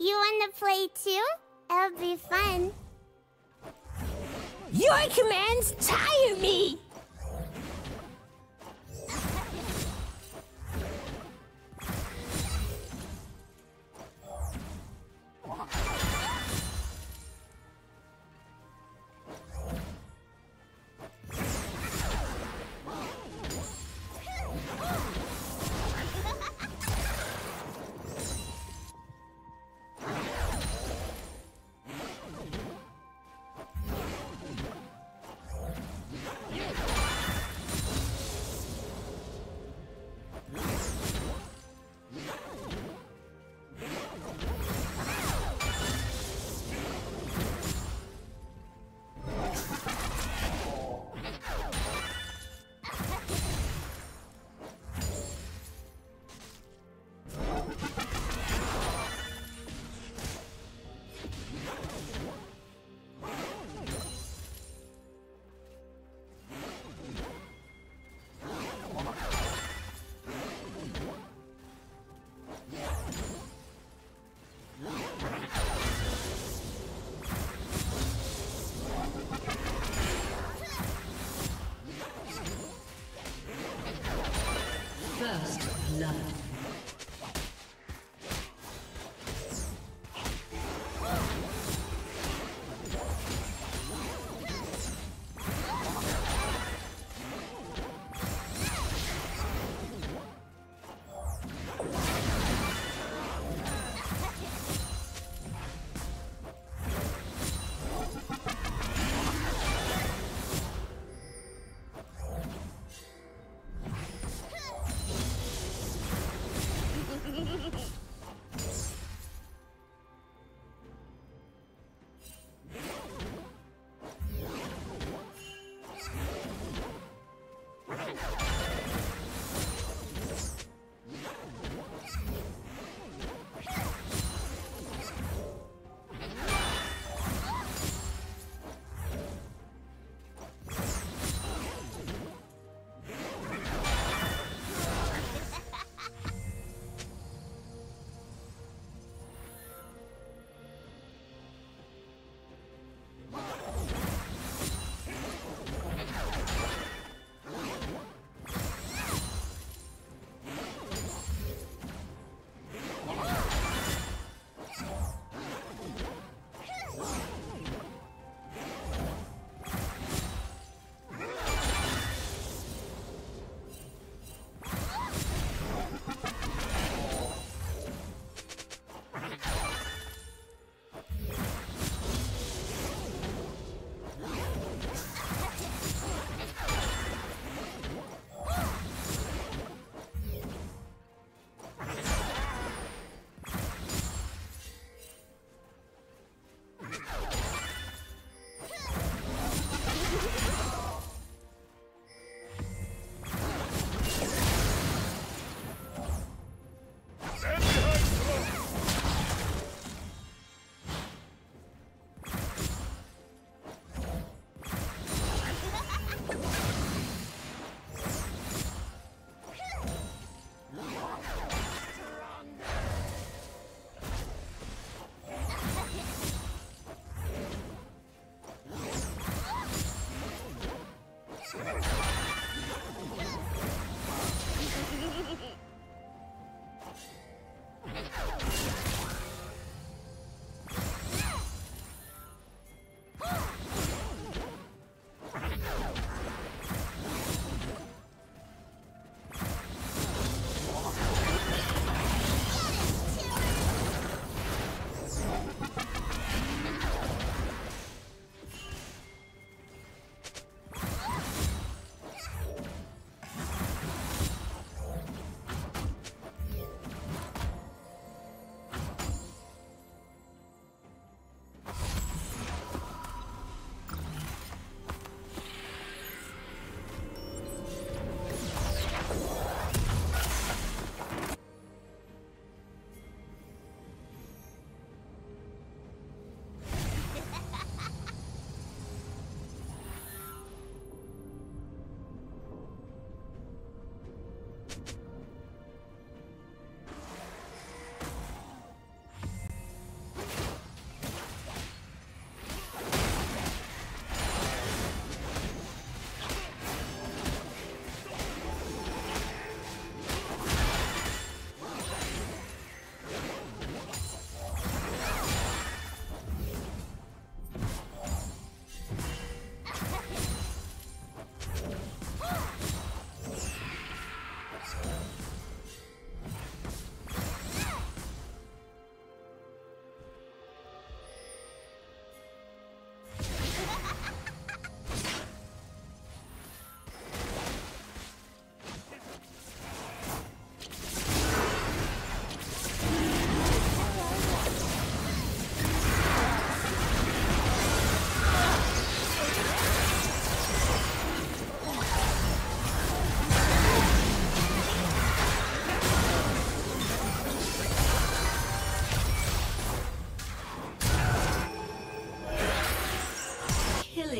You wanna play too? It'll be fun. Your commands tire me! Yeah.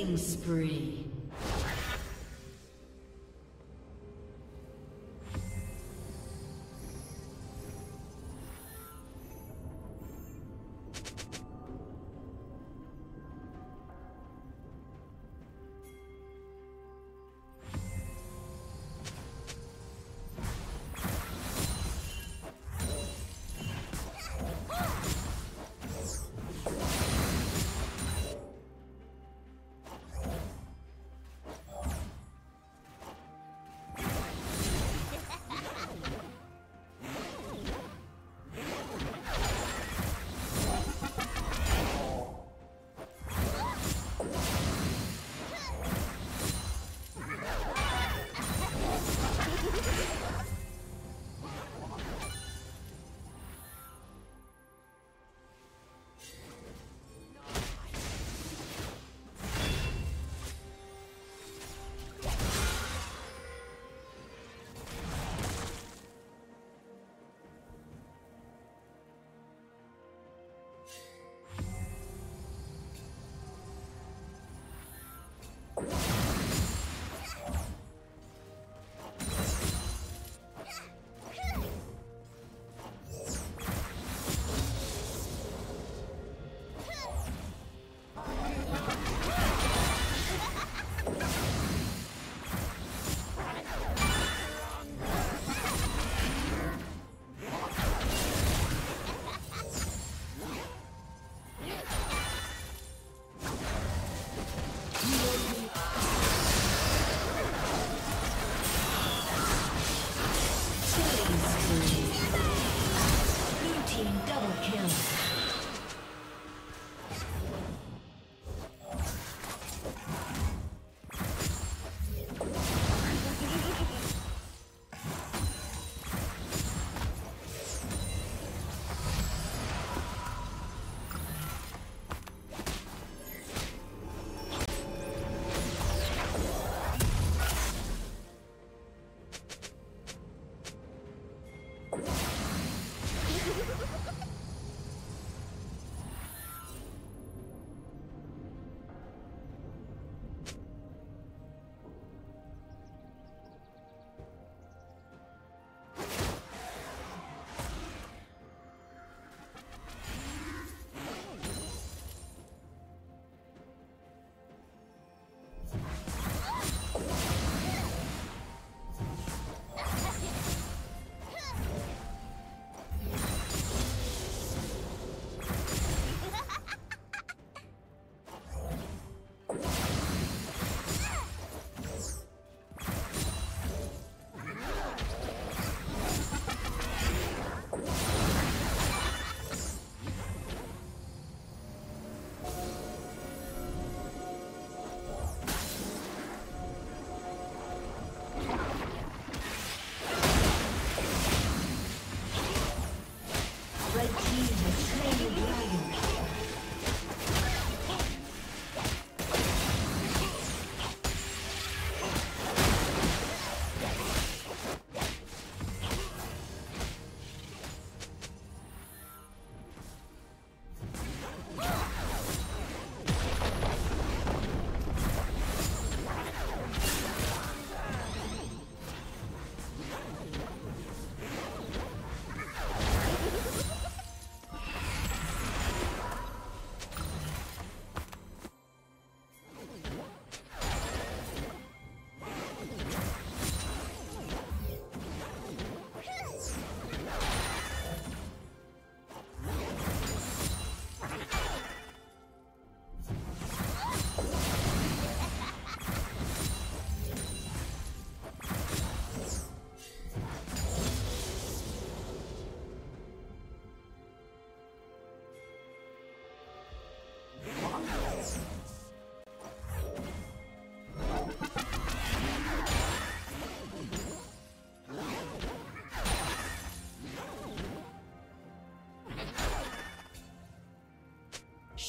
Killing spree.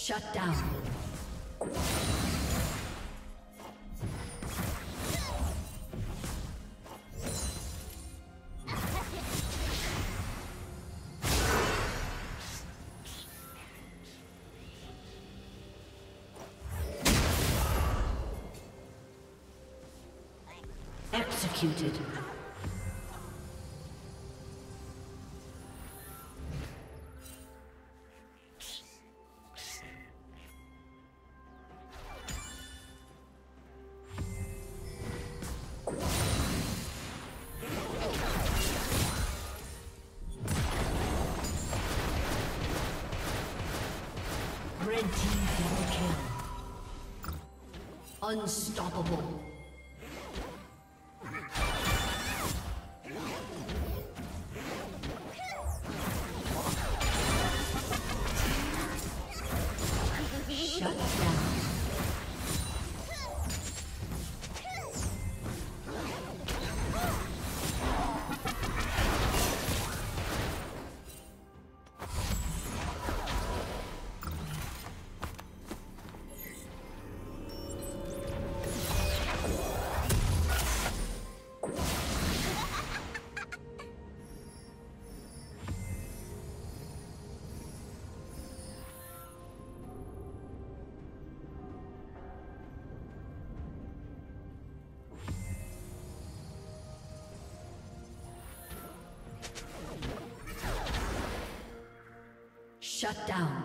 Shut down. executed. Unstoppable. Shut down.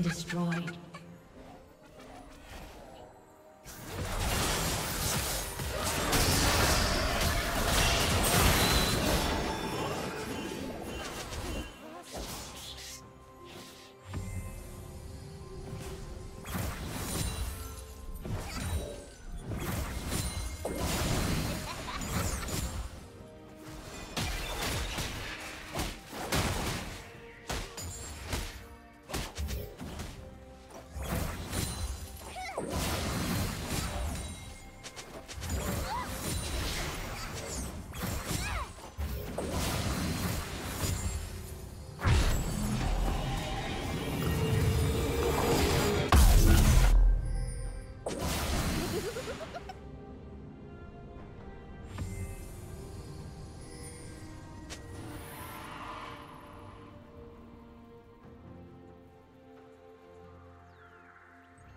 Destroyed.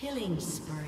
Killing spree.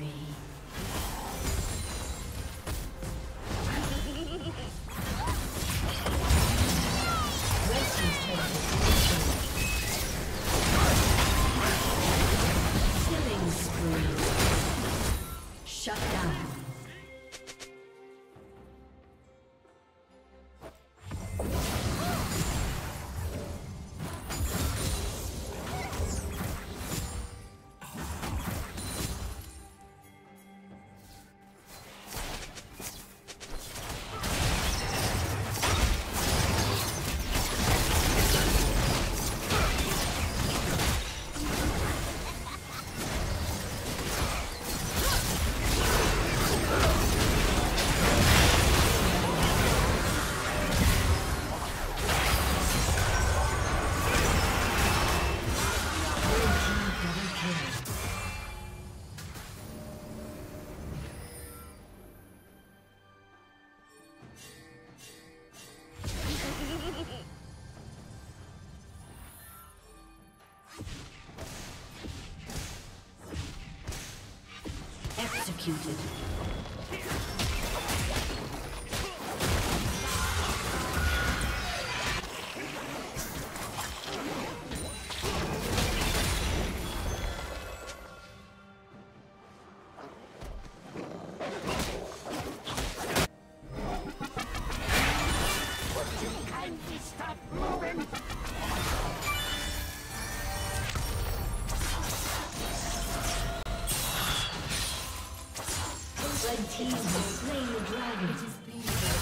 Executed. Team will slay the dragon. It is beautiful.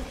Red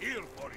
Here for you.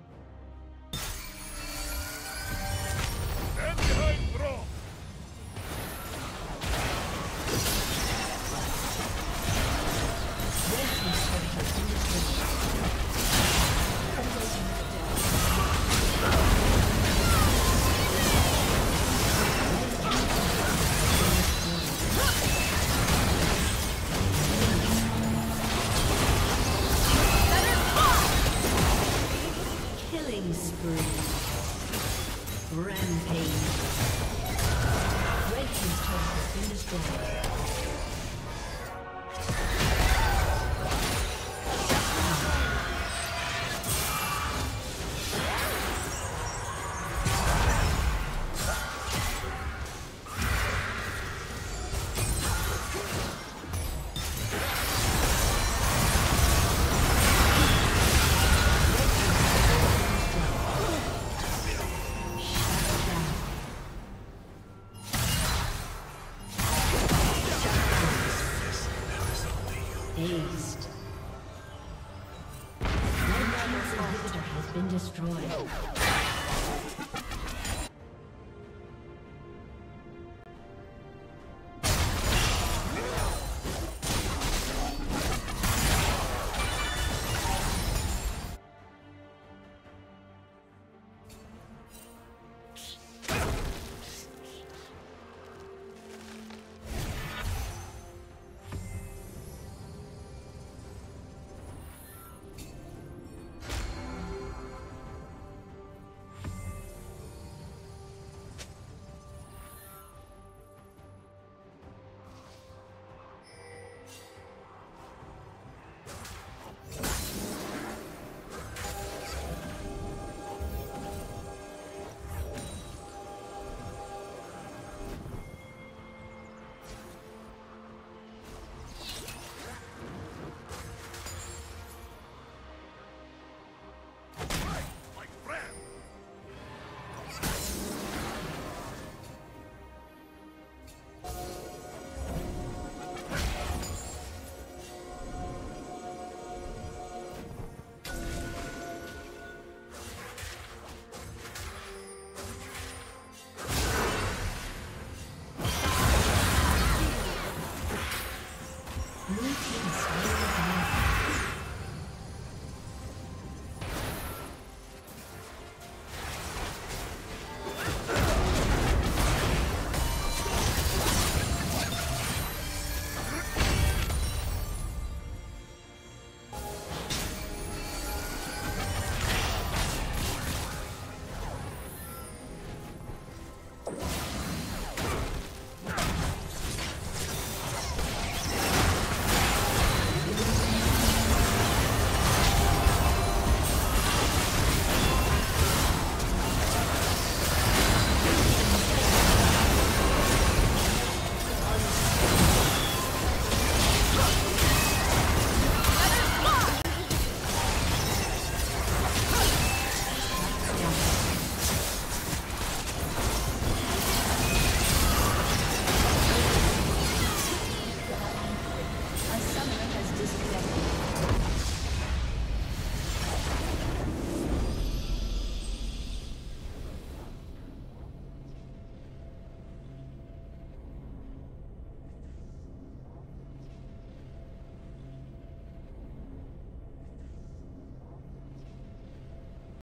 been destroyed.